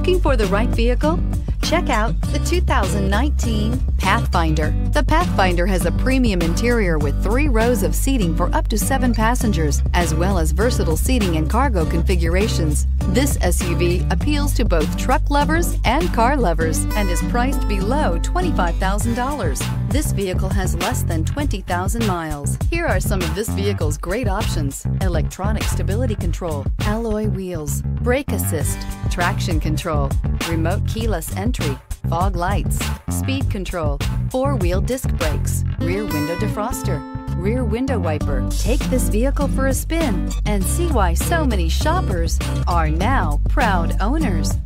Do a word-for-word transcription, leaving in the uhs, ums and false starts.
Looking for the right vehicle? Check out the two thousand nineteen Pathfinder. The Pathfinder has a premium interior with three rows of seating for up to seven passengers, as well as versatile seating and cargo configurations. This S U V appeals to both truck lovers and car lovers and is priced below twenty-five thousand dollars. This vehicle has less than twenty thousand miles. Here are some of this vehicle's great options: electronic stability control, alloy wheels, brake assist, traction control, remote keyless entry, fog lights, speed control, four-wheel disc brakes, rear window defroster, rear window wiper. Take this vehicle for a spin and see why so many shoppers are now proud owners.